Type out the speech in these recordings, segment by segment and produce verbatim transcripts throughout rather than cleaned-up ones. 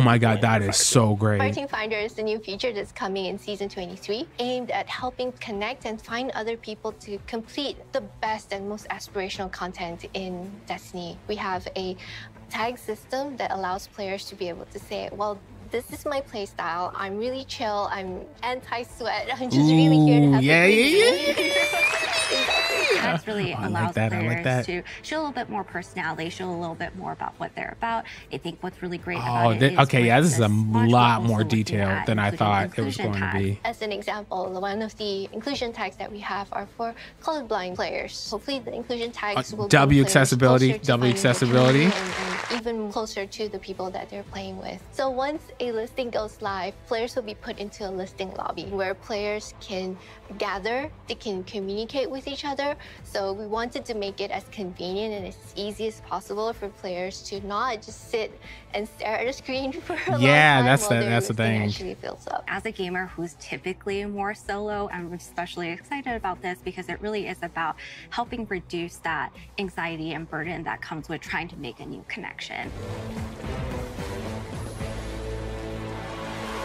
Oh my God, that is so great. Fireteam Finder is the new feature that's coming in Season twenty-three, aimed at helping connect and find other people to complete the best and most aspirational content in Destiny. We have a tag system that allows players to be able to say, well, this is my playstyle. I'm really chill. I'm anti-sweat. I'm just Ooh, really here to have yeah, a yeah, yeah, yeah. That's really oh, allows like that. players like that. to show a little bit more personality, show a little bit more about what they're about. I think what's really great oh, about it is okay, yeah, this is a lot more detailed than I thought it was going tag. to be. As an example, one of the inclusion tags that we have are for colorblind players. Hopefully, the inclusion tags uh, will W accessibility, W accessibility, and, and even closer to the people that they're playing with. So once a listing goes live, players will be put into a listing lobby where players can gather, they can communicate with each other. So we wanted to make it as convenient and as easy as possible for players to not just sit and stare at a screen for a yeah, long time. Yeah, that's the, that's the thing. Actually fills up. As a gamer who's typically more solo, I'm especially excited about this because it really is about helping reduce that anxiety and burden that comes with trying to make a new connection.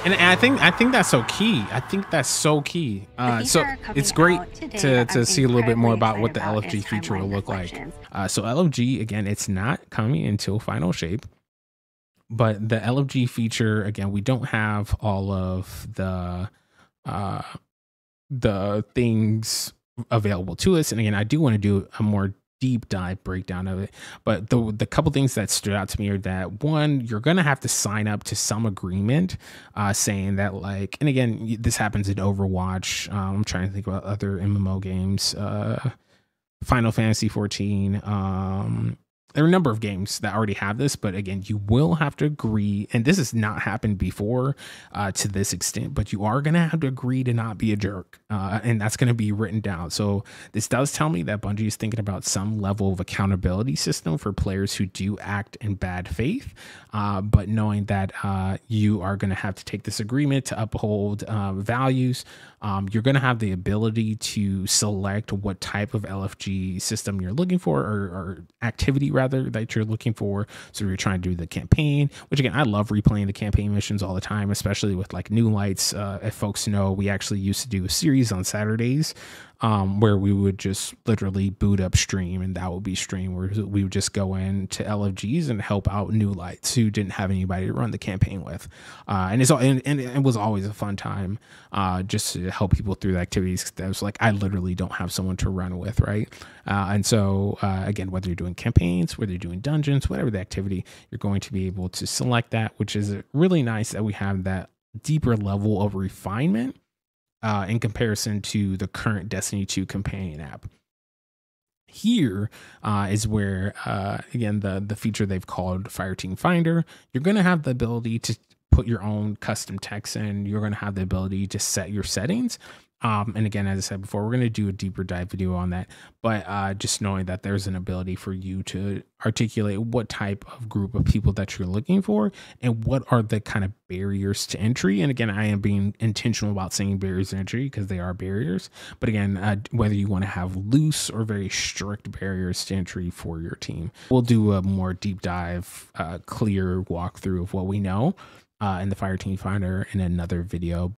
And I think I think that's so key. I think that's so key. Uh, so it's great to, to see a little bit more about what the L F G feature will look like. Uh, so L F G, again, it's not coming until final shape. But the L F G feature, again, we don't have all of the uh, the things available to us. And again, I do want to do a more deep dive breakdown of it, but the the couple things that stood out to me are that, one, you're gonna have to sign up to some agreement uh saying that, like, and again, this happens in Overwatch, um, I'm trying to think about other M M O games, uh Final Fantasy fourteen, um there are a number of games that already have this, but again, you will have to agree, and this has not happened before uh, to this extent, but you are going to have to agree to not be a jerk, uh, and that's going to be written down. So this does tell me that Bungie is thinking about some level of accountability system for players who do act in bad faith, uh, but knowing that uh, you are going to have to take this agreement to uphold uh, values. Um, you're going to have the ability to select what type of L F G system you're looking for, or, or activity rather, that you're looking for. So you're trying to do the campaign, which again, I love replaying the campaign missions all the time, especially with like new lights. Uh, if folks know, we actually used to do a series on Saturdays um, where we would just literally boot up stream, and that would be stream where we would just go in to L F Gs and help out new lights who didn't have anybody to run the campaign with. Uh, and it's all, and, and it was always a fun time uh, just to help people through the activities. That was like, I literally don't have someone to run with. Right. Uh, and so uh, again, whether you're doing campaigns, whether you're doing dungeons, whatever the activity, you're going to be able to select that, which is really nice that we have that deeper level of refinement uh, in comparison to the current Destiny two companion app. Here uh, is where, uh, again, the, the feature they've called Fireteam Finder, you're going to have the ability to put your own custom text in. You're going to have the ability to set your settings. Um, and again, as I said before, we're going to do a deeper dive video on that. But uh, just knowing that there's an ability for you to articulate what type of group of people that you're looking for and what are the kind of barriers to entry. And again, I am being intentional about saying barriers to entry because they are barriers. But again, uh, whether you want to have loose or very strict barriers to entry for your team, we'll do a more deep dive, uh, clear walkthrough of what we know uh, in the Fireteam Finder in another video.